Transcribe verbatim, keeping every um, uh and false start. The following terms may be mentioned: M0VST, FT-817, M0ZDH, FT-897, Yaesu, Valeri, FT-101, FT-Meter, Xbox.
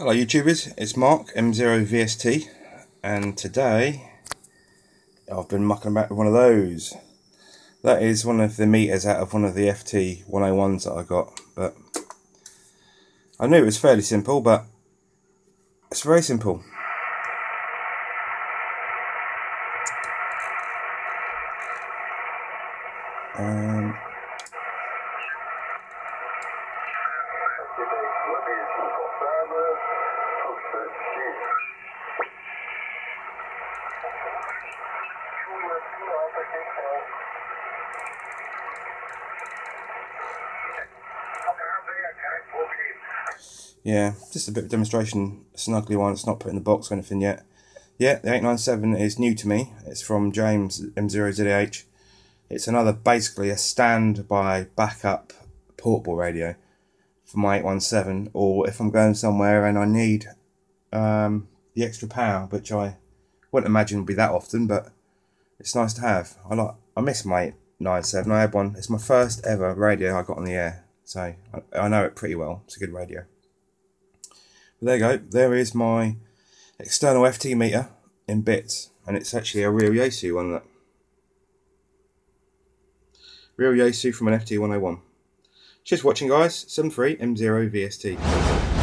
Hello YouTubers, it's Mark, M zero V S T, and today I've been mucking about with one of those. That is one of the meters out of one of the F T one oh ones that I got, but I knew it was fairly simple, but it's very simple. Um, Yeah, just a bit of demonstration, snuggly one, it's not put in the box or anything yet. Yeah, the eight nine seven is new to me, it's from James, M zero Z D H. It's another, basically a standby backup portable radio for my eight one seven, or if I'm going somewhere and I need um, the extra power, which I wouldn't imagine would be that often, but it's nice to have. I like. I miss my eight nine seven, I had one, it's my first ever radio I got on the air, so I, I know it pretty well, it's a good radio. There you go, there is my external F T meter in bits, and it's actually a real Yaesu one, that. Real Yaesu from an F T one oh one. Cheers for watching guys, seven three M zero V S T.